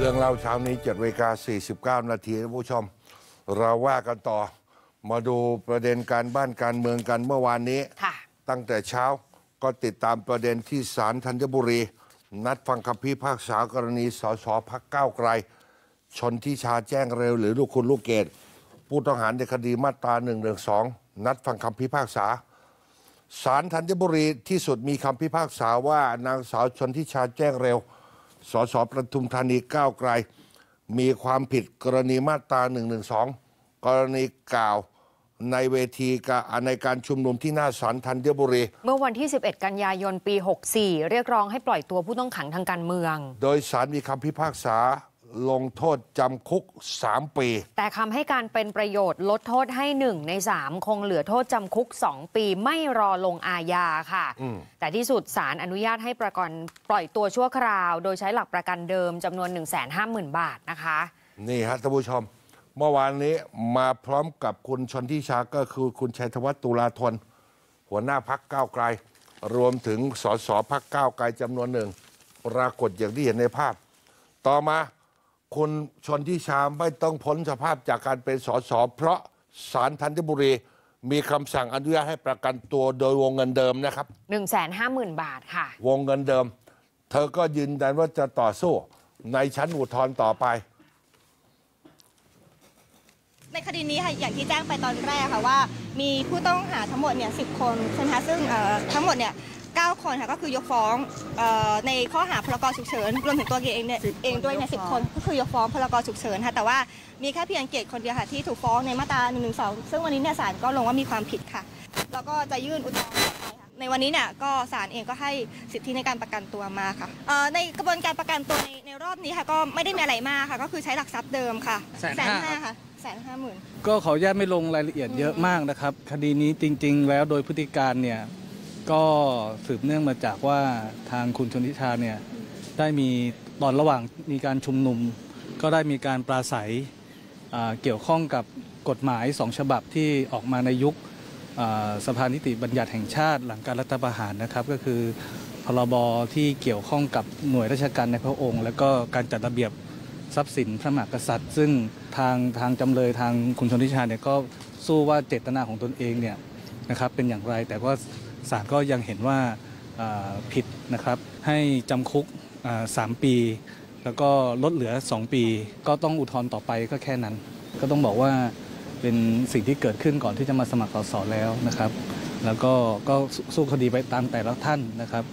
เรื่องเล่าเช้านี้7:49 น.ท่านผู้ชมเราว่ากันต่อมาดูประเด็นการบ้านการเมืองกันเมื่อวานนี้ตั้งแต่เช้าก็ติดตามประเด็นที่ศาลธัญบุรีนัดฟังคำพิพากษากรณีส.ส.พรรคก้าวไกลชนทิชาแจ้งเร็วหรือลูกคุณลูกเกดผู้ต้องหาในคดีมาตรา 112 นัดฟังคำพิพากษาศาลธัญบุรีที่สุดมีคำพิพากษาว่านางสาวชนทิชาแจ้งเร็วส.ส.ปทุมธานีก้าวไกลมีความผิดกรณีมาตรา 112 กรณีกล่าวในเวทีในการชุมนุมที่หน้าศาลธัญบุรีเมื่อวันที่11 กันยายนปี64เรียกร้องให้ปล่อยตัวผู้ต้องขังทางการเมืองโดยศาลมีคำพิพากษาลงโทษจำคุก3 ปีแต่คำให้การเป็นประโยชน์ลดโทษให้1 ใน 3คงเหลือโทษจำคุก2 ปีไม่รอลงอาญาค่ะแต่ที่สุดศาลอนุญาตให้ประกันปล่อยตัวชั่วคราวโดยใช้หลักประกันเดิมจำนวน 150,000 บาทนะคะนี่ฮะท่านผู้ชมเมื่อวานนี้มาพร้อมกับคุณชนทิชาก็คือคุณชัยธวัฒน์ตุลาธนหัวหน้าพรรคก้าวไกลรวมถึงส.ส.พรรคก้าวไกลจำนวน1ปรากฏอย่างที่เห็นในภาพต่อมาคุณชนทิชาไม่ต้องพ้นสภาพจากการเป็นส.ส.เพราะศาลธัญบุรีมีคำสั่งอนุญาตให้ประกันตัวโดยวงเงินเดิมนะครับ 150,000 บาทค่ะวงเงินเดิมเธอก็ยืนยันว่าจะต่อสู้ในชั้นอุทธรณ์ต่อไปในคดีนี้ค่ะอย่างที่แจ้งไปตอนแรกค่ะว่ามีผู้ต้องหาทั้งหมดเนี่ย10 คนนะคะซึ่งทั้งหมดเนี่ย9 คนค่ะก็คือยกฟ้องในข้อหาพรกฉุกเฉินรวมถึงตัวเกดเองด้วยเนี่ย10 คนก็คือยกฟ้องพรกฉุกเฉินค่ะแต่ว่ามีแค่เพียงเกดคนเดียวค่ะที่ถูกฟ้องในมาตรา 112 ซึ่งวันนี้เนี่ยศาลก็ลงว่ามีความผิดค่ะแล้วก็จะยื่นอุทธรณ์ต่อไปค่ะในวันนี้เนี่ยก็ศาลเองก็ให้สิทธิในการประกันตัวมาค่ะในกระบวนการประกันตัวในรอบนี้ค่ะก็ไม่ได้มีอะไรมากค่ะก็คือใช้หลักทรัพย์เดิมค่ะ150,000ค่ะ150,000ก็ขออนุญาตไม่ลงรายละเอียดเยอะมากนะครับคดีนี้จริงๆแล้วโดยพฤติการเนี่ยก็สืบเนื่องมาจากว่าทางคุณชนทิชาเนี่ยได้มีตอนระหว่างมีการชุมนุมก็ได้มีการปราศัยเกี่ยวข้องกับกฎหมาย2 ฉบับที่ออกมาในยุคสภานิติบัญญัติแห่งชาติหลังการรัฐประหารนะครับก็คือพรบที่เกี่ยวข้องกับหน่วยราชการในพระองค์และก็การจัดระเบียบทรัพย์สินพระมหากษัตริย์ซึ่งทางจำเลยทางคุณชนทิชาเนี่ยก็สู้ว่าเจตนาของตนเองเนี่ยนะครับเป็นอย่างไรแต่ว่าศาลก็ยังเห็นว่าผิดนะครับให้จำคุก3 ปีแล้วก็ลดเหลือ2 ปีก็ต้องอุทธรณ์ต่อไปก็แค่นั้นก็ต้องบอกว่าเป็นสิ่งที่เกิดขึ้นก่อนที่จะมาสมัครส.ส.แล้วนะครับแล้วก็สู้คดีไปตามแต่ละท่านนะครับ